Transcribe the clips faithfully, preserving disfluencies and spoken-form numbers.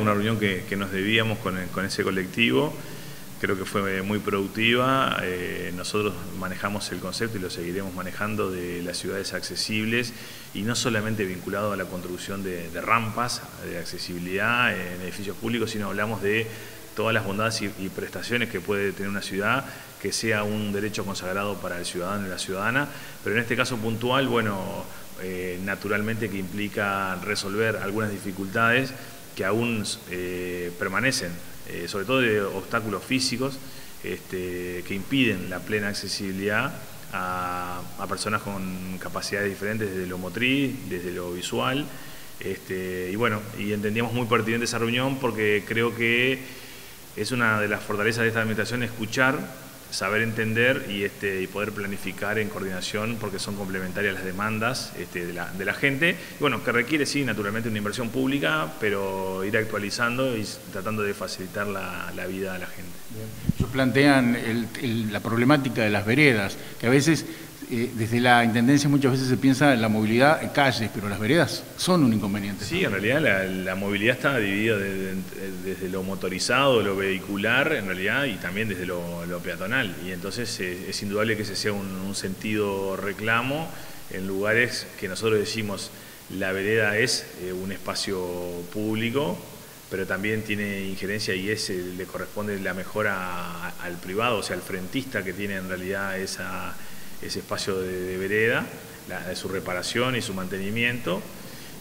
Una reunión que, que nos debíamos con, el, con ese colectivo, creo que fue muy productiva. Eh, nosotros manejamos el concepto y lo seguiremos manejando de las ciudades accesibles y no solamente vinculado a la construcción de, de rampas, de accesibilidad en edificios públicos, sino hablamos de todas las bondades y, y prestaciones que puede tener una ciudad, que sea un derecho consagrado para el ciudadano y la ciudadana, pero en este caso puntual, bueno, eh, naturalmente que implica resolver algunas dificultades que aún eh, permanecen, eh, sobre todo de obstáculos físicos este, que impiden la plena accesibilidad a, a personas con capacidades diferentes desde lo motriz, desde lo visual. Este, y bueno, y entendíamos muy pertinente esa reunión porque creo que es una de las fortalezas de esta administración escuchar, saber entender y, este, y poder planificar en coordinación porque son complementarias las demandas este, de, la, de la gente. Y bueno, que requiere, sí, naturalmente una inversión pública, pero ir actualizando y tratando de facilitar la, la vida de la gente. Bien. Ellos plantean el, el, la problemática de las veredas, que a veces eh, desde la Intendencia muchas veces se piensa en la movilidad en calles, pero las veredas son un inconveniente. Sí, en realidad la, la movilidad está dividida desde, desde lo motorizado, lo vehicular, en realidad, y también desde lo, lo peatonal. Y entonces eh, es indudable que ese sea un, un sentido reclamo en lugares que nosotros decimos la vereda es eh, un espacio público, pero también tiene injerencia y es, eh, le corresponde la mejora a, al privado, o sea, al frentista que tiene en realidad esa, ese espacio de, de vereda, la, de su reparación y su mantenimiento.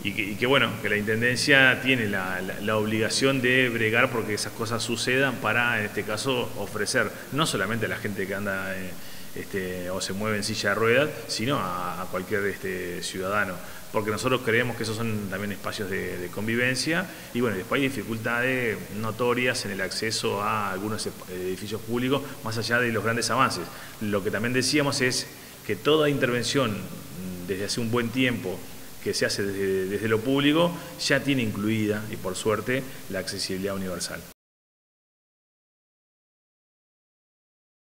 Y que, y que bueno, que la Intendencia tiene la, la, la obligación de bregar porque esas cosas sucedan para, en este caso, ofrecer no solamente a la gente que anda eh, este, o se mueve en silla de ruedas, sino a, a cualquier este, ciudadano. Porque nosotros creemos que esos son también espacios de, de convivencia y bueno, después hay dificultades notorias en el acceso a algunos edificios públicos, más allá de los grandes avances. Lo que también decíamos es que toda intervención desde hace un buen tiempo que se hace desde, desde lo público, ya tiene incluida, y por suerte, la accesibilidad universal.